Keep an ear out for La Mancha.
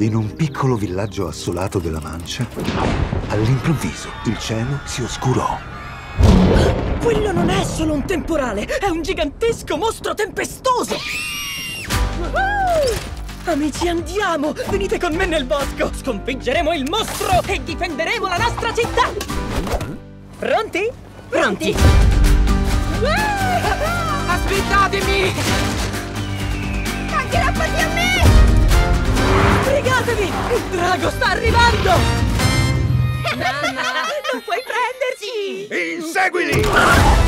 In un piccolo villaggio assolato della Mancia, all'improvviso il cielo si oscurò. Quello non è solo un temporale, è un gigantesco mostro tempestoso! Amici, andiamo! Venite con me nel bosco! Sconfiggeremo il mostro e difenderemo la nostra città! Pronti? Pronti! Aspettatemi! Anche davanti a me! Fregatevi! Il drago sta arrivando! Mamma, non puoi prenderci! Inseguili!